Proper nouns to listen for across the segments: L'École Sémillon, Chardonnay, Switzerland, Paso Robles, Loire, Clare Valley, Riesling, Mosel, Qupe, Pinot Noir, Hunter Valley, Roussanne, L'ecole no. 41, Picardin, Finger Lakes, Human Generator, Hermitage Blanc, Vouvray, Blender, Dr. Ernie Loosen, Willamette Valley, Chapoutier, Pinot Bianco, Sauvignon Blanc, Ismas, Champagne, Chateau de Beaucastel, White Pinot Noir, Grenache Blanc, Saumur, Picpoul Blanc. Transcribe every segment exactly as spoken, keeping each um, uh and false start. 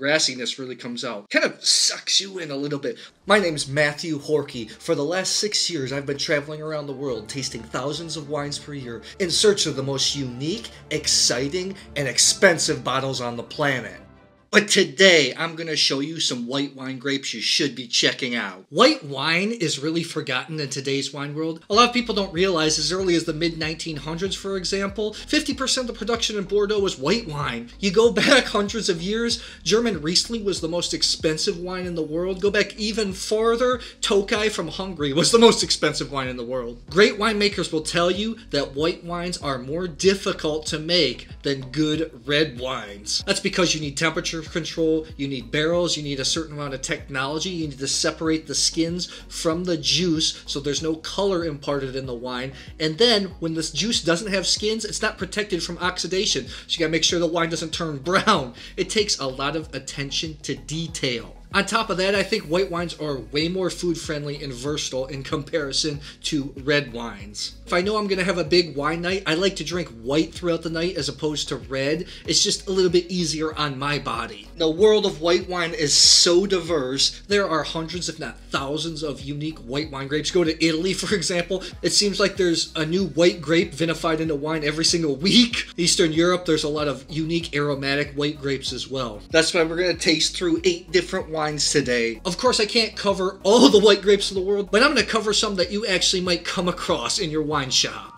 grassiness really comes out. Kind of sucks you in a little bit. My name's Matthew Horky. For the last six years, I've been traveling around the world, tasting thousands of wines per year in search of the most unique, exciting, and expensive bottles on the planet. But today, I'm going to show you some white wine grapes you should be checking out. White wine is really forgotten in today's wine world. A lot of people don't realize as early as the mid nineteen hundreds, for example, fifty percent of the production in Bordeaux was white wine. You go back hundreds of years, German Riesling was the most expensive wine in the world. Go back even farther, Tokaj from Hungary was the most expensive wine in the world. Great winemakers will tell you that white wines are more difficult to make than good red wines. That's because you need temperature control, you need barrels, you need a certain amount of technology, you need to separate the skins from the juice so there's no color imparted in the wine. And then when this juice doesn't have skins, it's not protected from oxidation. So you gotta make sure the wine doesn't turn brown. It takes a lot of attention to detail. On top of that, I think white wines are way more food-friendly and versatile in comparison to red wines. If I know I'm going to have a big wine night, I like to drink white throughout the night as opposed to red. It's just a little bit easier on my body. The world of white wine is so diverse. There are hundreds, if not thousands, of unique white wine grapes. Go to Italy, for example. It seems like there's a new white grape vinified into wine every single week. Eastern Europe, there's a lot of unique aromatic white grapes as well. That's why we're going to taste through eight different wines. Wines today. Of course, I can't cover all the white grapes in the world, but I'm going to cover some that you actually might come across in your wine shop.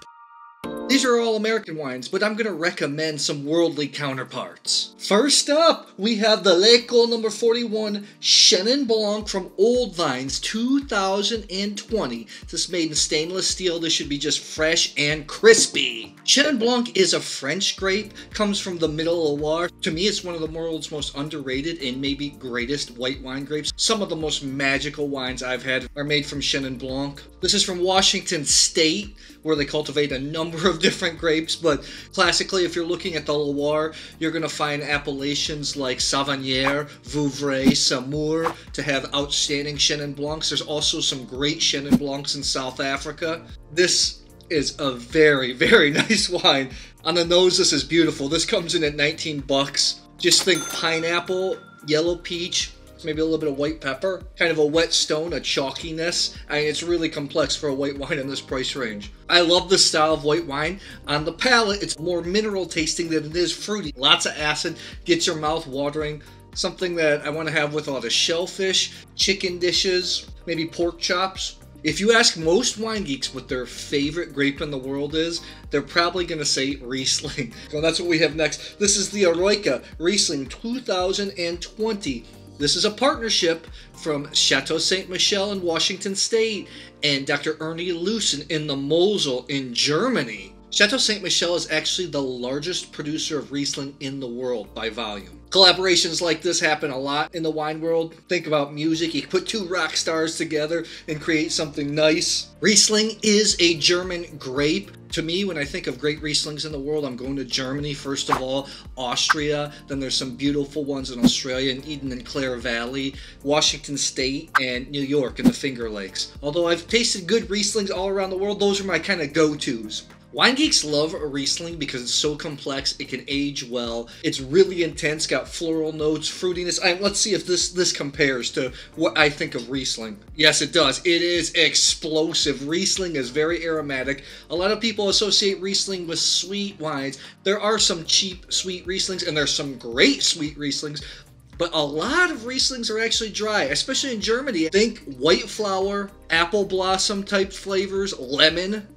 These are all American wines, but I'm going to recommend some worldly counterparts. First up, we have the L'Ecole number forty-one Chenin Blanc from Old Vines two thousand twenty. This is made in stainless steel. This should be just fresh and crispy. Chenin Blanc is a French grape, comes from the middle of Loire. To me, it's one of the world's most underrated and maybe greatest white wine grapes. Some of the most magical wines I've had are made from Chenin Blanc. This is from Washington State, where they cultivate a number of different grapes, but classically, if you're looking at the Loire, you're going to find appellations like Savennières, Vouvray, Saumur to have outstanding Chenin Blancs. There's also some great Chenin Blancs in South Africa. This is a very, very nice wine. On the nose, this is beautiful. This comes in at nineteen bucks. Just think pineapple, yellow peach, maybe a little bit of white pepper, kind of a wet stone, a chalkiness. I mean, it's really complex for a white wine in this price range. I love this style of white wine. On the palate, it's more mineral tasting than it is fruity. Lots of acid, gets your mouth watering. Something that I want to have with a lot of shellfish, chicken dishes, maybe pork chops. If you ask most wine geeks what their favorite grape in the world is, they're probably going to say Riesling. So that's what we have next. This is the Eroica Riesling two thousand twenty. This is a partnership from Chateau Saint-Michel in Washington State and Doctor Ernie Loosen in the Mosel in Germany. Chateau Saint-Michel is actually the largest producer of Riesling in the world by volume. Collaborations like this happen a lot in the wine world. Think about music. You can put two rock stars together and create something nice. Riesling is a German grape. To me, when I think of great Rieslings in the world, I'm going to Germany, first of all, Austria. Then there's some beautiful ones in Australia, in Eden and Clare Valley, Washington State, and New York in the Finger Lakes. Although I've tasted good Rieslings all around the world, those are my kind of go-tos. Wine geeks love a Riesling because it's so complex, it can age well, it's really intense, got floral notes, fruitiness. I, let's see if this, this compares to what I think of Riesling. Yes, it does. It is explosive. Riesling is very aromatic. A lot of people associate Riesling with sweet wines. There are some cheap sweet Rieslings, and there's some great sweet Rieslings, but a lot of Rieslings are actually dry, especially in Germany. Think white flower, apple blossom type flavors, lemon.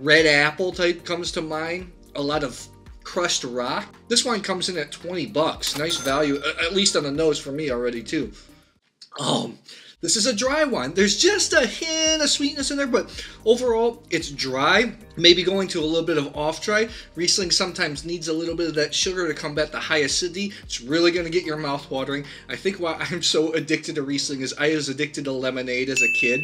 Red apple type comes to mind. A lot of crushed rock. This wine comes in at twenty bucks. Nice value, at least on the nose for me already too. Um, this is a dry wine. There's just a hint of sweetness in there, but overall it's dry. Maybe going to a little bit of off dry. Riesling sometimes needs a little bit of that sugar to combat the high acidity. It's really going to get your mouth watering. I think why I'm so addicted to Riesling is I was addicted to lemonade as a kid.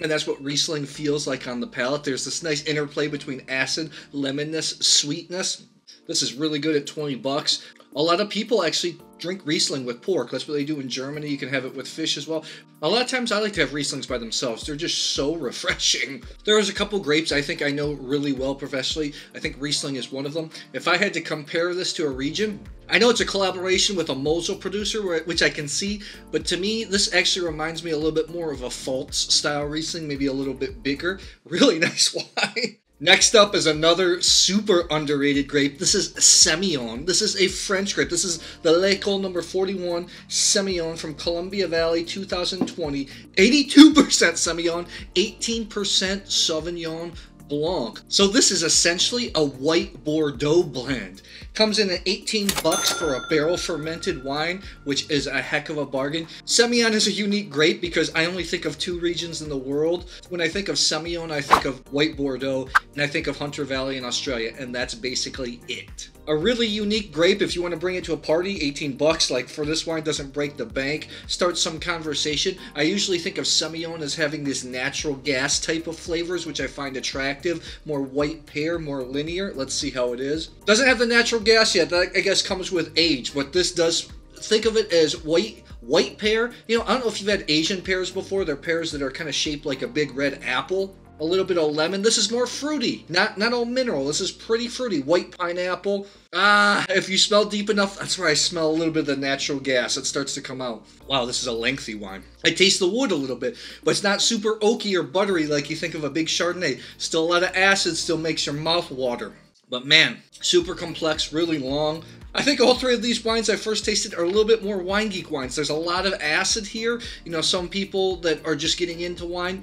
And that's what Riesling feels like on the palate. There's this nice interplay between acid, lemonness, sweetness. This is really good at twenty bucks. A lot of people actually drink Riesling with pork. That's what they do in Germany. You can have it with fish as well. A lot of times I like to have Rieslings by themselves. They're just so refreshing. There was a couple grapes I think I know really well professionally. I think Riesling is one of them. If I had to compare this to a region, I know it's a collaboration with a Mosel producer, which I can see, but to me, this actually reminds me a little bit more of a Pfalz-style Riesling, maybe a little bit bigger. Really nice wine. Next up is another super underrated grape. This is Semillon. This is a French grape. This is the L'Ecole number forty-one Semillon from Columbia Valley two thousand twenty. eighty-two percent Semillon, eighteen percent Sauvignon Blanc. So this is essentially a white Bordeaux blend. Comes in at eighteen bucks for a barrel fermented wine, which is a heck of a bargain. Semillon is a unique grape because I only think of two regions in the world. When I think of Semillon, I think of white Bordeaux, and I think of Hunter Valley in Australia, and that's basically it. A really unique grape if you want to bring it to a party, eighteen bucks, like for this wine, doesn't break the bank. Start some conversation. I usually think of Semillon as having this natural gas type of flavors, which I find attractive. More white pear, more linear. Let's see how it is. Doesn't have the natural gas yet. That I guess comes with age, but this does, think of it as white white pear. You know, I don't know if you've had Asian pears before. They're pears that are kind of shaped like a big red apple. A little bit of lemon. This is more fruity, not not all mineral. This is pretty fruity. White pineapple. Ah, if you smell deep enough, that's where I smell a little bit of the natural gas. It starts to come out. Wow, this is a lengthy wine. I taste the wood a little bit, but it's not super oaky or buttery like you think of a big Chardonnay. Still a lot of acid, still makes your mouth water. But man, super complex, really long. I think all three of these wines I first tasted are a little bit more wine geek wines. There's a lot of acid here. You know, some people that are just getting into wine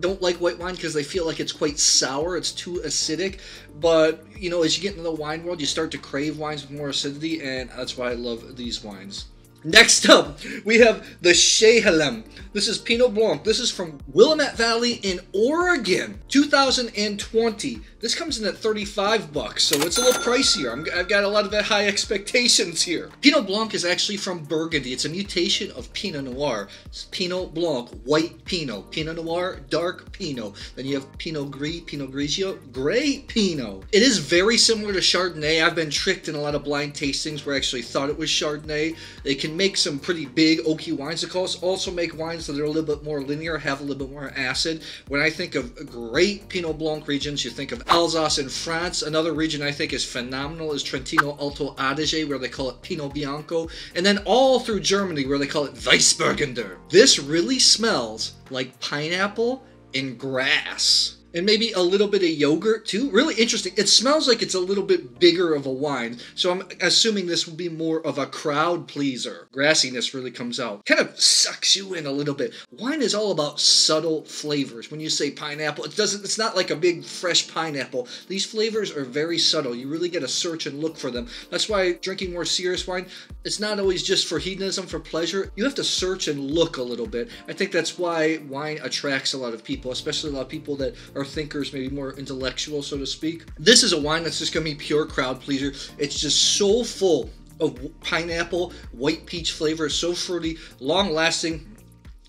don't like white wine because they feel like it's quite sour, it's too acidic. But, you know, as you get into the wine world, you start to crave wines with more acidity, and that's why I love these wines. Next up, we have the Chenin. This is Pinot Blanc. This is from Willamette Valley in Oregon, two thousand twenty. This comes in at thirty-five bucks, so it's a little pricier. I'm, I've got a lot of high expectations here. Pinot Blanc is actually from Burgundy. It's a mutation of Pinot Noir. It's Pinot Blanc, white Pinot. Pinot Noir, dark Pinot. Then you have Pinot Gris, Pinot Grigio, gray Pinot. It is very similar to Chardonnay. I've been tricked in a lot of blind tastings where I actually thought it was Chardonnay. They can make some pretty big oaky wines. They also make wines that are a little bit more linear, have a little bit more acid. When I think of great Pinot Blanc regions, you think of Alsace in France. Another region I think is phenomenal is Trentino Alto Adige, where they call it Pinot Bianco. And then all through Germany, where they call it Weissburgunder. This really smells like pineapple and grass. And maybe a little bit of yogurt too. Really interesting. It smells like it's a little bit bigger of a wine. So I'm assuming this will be more of a crowd pleaser. Grassiness really comes out. Kind of sucks you in a little bit. Wine is all about subtle flavors. When you say pineapple, it doesn't, it's not like a big fresh pineapple. These flavors are very subtle. You really gotta search and look for them. That's why drinking more serious wine, it's not always just for hedonism, for pleasure. You have to search and look a little bit. I think that's why wine attracts a lot of people, especially a lot of people that are thinkers, maybe more intellectual, so to speak. This is a wine that's just gonna be pure crowd pleaser. It's just so full of pineapple, white peach flavor, so fruity, long lasting.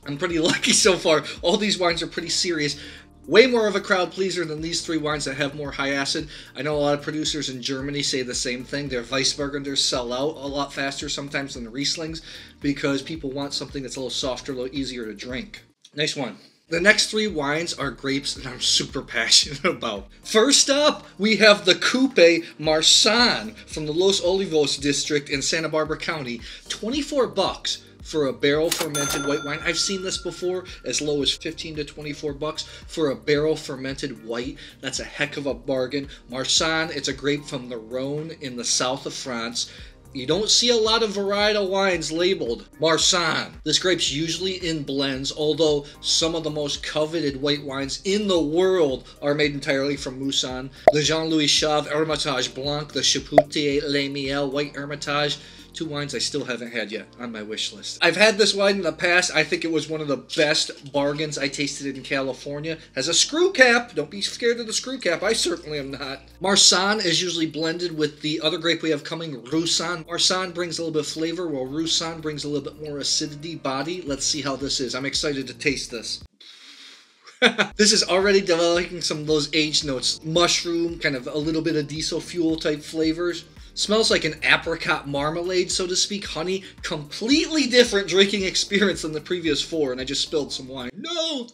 I'm pretty lucky so far. All these wines are pretty serious. Way more of a crowd pleaser than these three wines that have more high acid. I know a lot of producers in Germany say the same thing. Their Weissburgunders sell out a lot faster sometimes than the Rieslings because people want something that's a little softer, a little easier to drink. Nice one. The next three wines are grapes that I'm super passionate about. First up, we have the Coupe Marsanne from the Los Olivos district in Santa Barbara County. twenty-four bucks for a barrel fermented white wine. I've seen this before as low as fifteen to twenty-four bucks for a barrel fermented white. That's a heck of a bargain. Marsanne, it's a grape from the Rhone in the south of France. You don't see a lot of varietal wines labeled Marsanne. This grape's usually in blends, although some of the most coveted white wines in the world are made entirely from Moussanne. The Jean-Louis Chave Hermitage Blanc, the Chapoutier Les Miel White Hermitage. Two wines I still haven't had yet on my wish list. I've had this wine in the past. I think it was one of the best bargains I tasted in California. Has a screw cap. Don't be scared of the screw cap. I certainly am not. Marsanne is usually blended with the other grape we have coming, Roussanne. Marsanne brings a little bit of flavor, while Roussanne brings a little bit more acidity, body. Let's see how this is. I'm excited to taste this. This is already developing some of those aged notes. Mushroom, kind of a little bit of diesel fuel type flavors. Smells like an apricot marmalade, so to speak. Honey, completely different drinking experience than the previous four, and I just spilled some wine. No!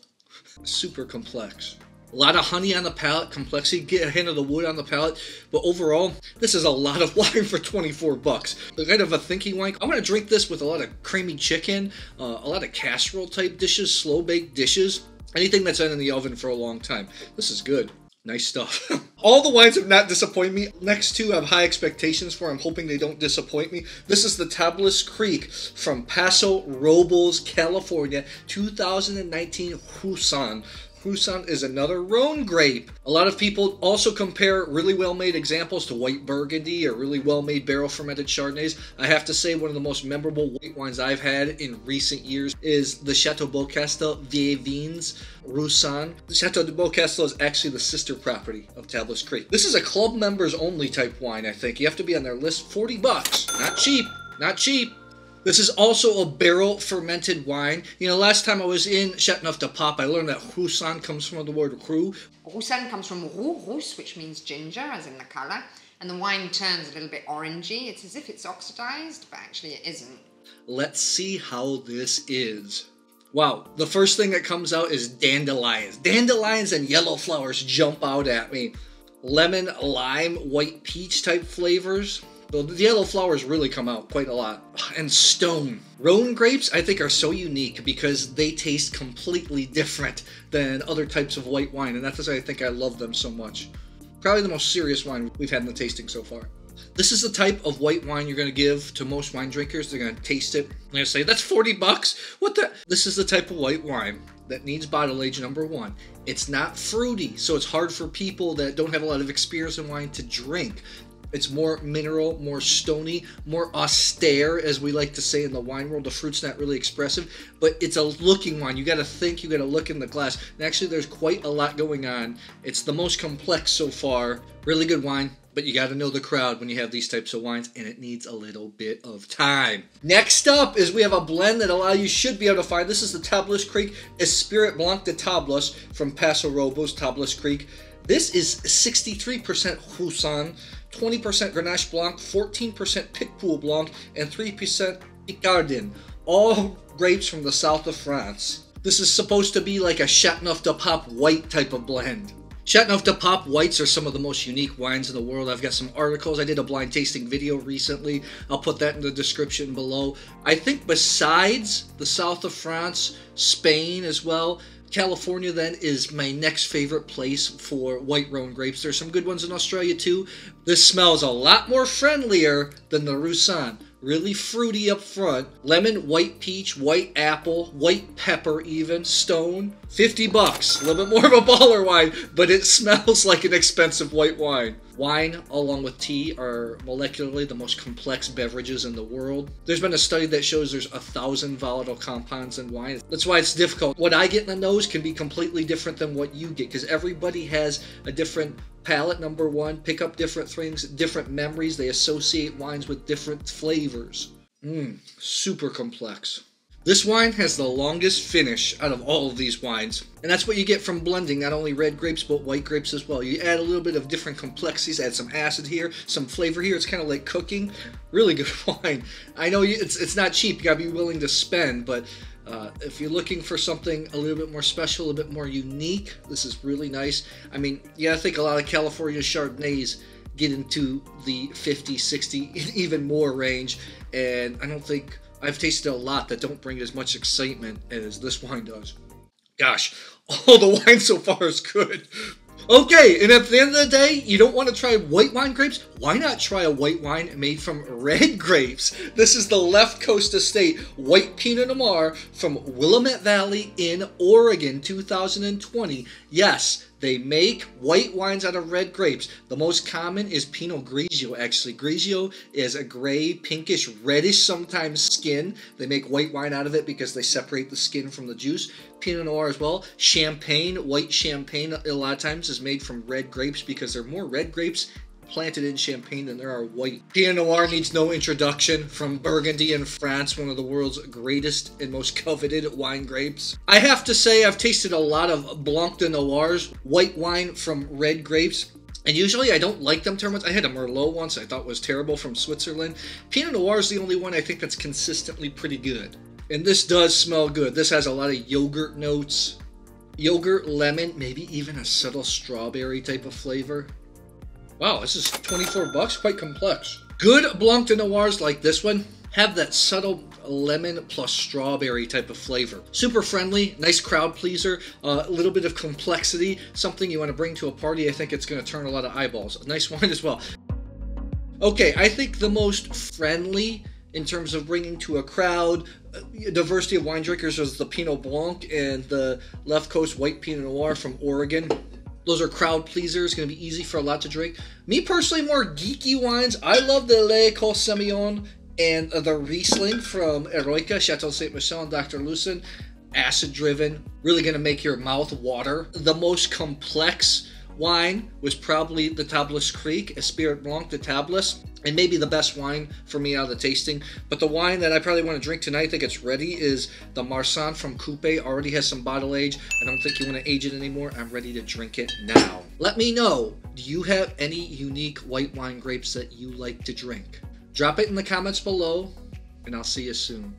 Super complex. A lot of honey on the palate, complexity, get a hint of the wood on the palate, but overall, this is a lot of wine for twenty-four bucks. The kind of a thinking wine. I'm gonna drink this with a lot of creamy chicken, uh, a lot of casserole type dishes, slow baked dishes, anything that's been in the oven for a long time. This is good. Nice stuff. All the wines have not disappointed me. Next two I have high expectations for. I'm hoping they don't disappoint me. This is the Tablas Creek from Paso Robles, California, two thousand nineteen Roussanne. Roussanne is another Rhone grape. A lot of people also compare really well-made examples to white Burgundy or really well-made barrel-fermented Chardonnays. I have to say one of the most memorable white wines I've had in recent years is the Chateau de Beaucastel Vieille Vins Roussanne. The Chateau de Beaucastel is actually the sister property of Tablas Creek. This is a club members only type wine, I think. You have to be on their list. forty bucks. Not cheap. Not cheap. This is also a barrel-fermented wine. You know, last time I was in Chateauneuf-du-Pape, I learned that Roussanne comes from the word roux. Roussanne comes from roux, rousse, which means ginger, as in the color. And the wine turns a little bit orangey. It's as if it's oxidized, but actually it isn't. Let's see how this is. Wow, the first thing that comes out is dandelions. Dandelions and yellow flowers jump out at me. Lemon, lime, white peach type flavors. The yellow flowers really come out quite a lot. And stone. Rhone grapes, I think, are so unique because they taste completely different than other types of white wine, and that's why I think I love them so much. Probably the most serious wine we've had in the tasting so far. This is the type of white wine you're going to give to most wine drinkers. They're going to taste it. They're going to say, that's forty bucks. What the? This is the type of white wine that needs bottle age, number one. It's not fruity, so it's hard for people that don't have a lot of experience in wine to drink. It's more mineral, more stony, more austere, as we like to say in the wine world. The fruit's not really expressive, but it's a looking wine. You got to think, you got to look in the glass. And actually, there's quite a lot going on. It's the most complex so far. Really good wine, but you got to know the crowd when you have these types of wines, and it needs a little bit of time. Next up is we have a blend that a lot of you should be able to find. This is the Tablas Creek Esprit Blanc de Tablas from Paso Robles, Tablas Creek. This is sixty-three percent Roussanne, twenty percent Grenache Blanc, fourteen percent Picpoul Blanc, and three percent Picardin, all grapes from the south of France. This is supposed to be like a Chateauneuf-du-Pape white type of blend. Chateauneuf-du-Pape whites are some of the most unique wines in the world. I've got some articles. I did a blind tasting video recently. I'll put that in the description below. I think besides the south of France, Spain as well, California then is my next favorite place for white Rhone grapes. There's some good ones in Australia too. This smells a lot more friendlier than the Roussanne. Really fruity up front. Lemon, white peach, white apple, white pepper even, stone. fifty bucks, a little bit more of a baller wine, but it smells like an expensive white wine. Wine, along with tea, are molecularly the most complex beverages in the world. There's been a study that shows there's a thousand volatile compounds in wine. That's why it's difficult. What I get in the nose can be completely different than what you get, because everybody has a different palate, number one, pick up different things, different memories. They associate wines with different flavors. Mmm, super complex. This wine has the longest finish out of all of these wines. And that's what you get from blending, not only red grapes, but white grapes as well. You add a little bit of different complexities, add some acid here, some flavor here. It's kind of like cooking. Really good wine. I know you, it's, it's not cheap. You gotta be willing to spend, but Uh, if you're looking for something a little bit more special, a little bit more unique, this is really nice. I mean, yeah, I think a lot of California Chardonnays get into the fifty, sixty, even more range. And I don't think I've tasted a lot that don't bring as much excitement as this wine does. Gosh, all the wine so far is good. Okay, and at the end of the day, you don't want to try white wine grapes? Why not try a white wine made from red grapes? This is the Left Coast Estate White Pinot Noir from Willamette Valley in Oregon, two thousand twenty. Yes, they make white wines out of red grapes. The most common is Pinot Grigio, actually. Grigio is a gray, pinkish, reddish sometimes skin. They make white wine out of it because they separate the skin from the juice. Pinot Noir as well. Champagne, white champagne a lot of times is made from red grapes because there are more red grapes planted in Champagne than there are white. Pinot Noir needs no introduction from Burgundy in France, one of the world's greatest and most coveted wine grapes. I have to say I've tasted a lot of Blanc de Noirs, white wine from red grapes. And usually I don't like them too much. I had a Merlot once I thought was terrible from Switzerland. Pinot Noir is the only one I think that's consistently pretty good. And this does smell good. This has a lot of yogurt notes. Yogurt, lemon, maybe even a subtle strawberry type of flavor. Wow, this is twenty-four bucks, quite complex. Good Blanc de Noirs like this one have that subtle lemon plus strawberry type of flavor. Super friendly, nice crowd pleaser, a uh, little bit of complexity, something you want to bring to a party. I think it's going to turn a lot of eyeballs. A nice wine as well. Okay, I think the most friendly in terms of bringing to a crowd, a diversity of wine drinkers, was the Pinot Blanc and the Left Coast White Pinot Noir from Oregon. Those are crowd pleasers, going to be easy for a lot to drink. Me personally, more geeky wines. I love the Le Col Semillon and the Riesling from Eroica, Chateau Saint-Michel, and Doctor Loosen. Acid-driven, really going to make your mouth water. The most complex wine was probably the Tablas Creek, Esprit Blanc de Tablas, and maybe the best wine for me out of the tasting. But the wine that I probably want to drink tonight, I think it's ready, is the Marsanne from Coupe. Already has some bottle age. I don't think you want to age it anymore. I'm ready to drink it now. Let me know, do you have any unique white wine grapes that you like to drink? Drop it in the comments below, and I'll see you soon.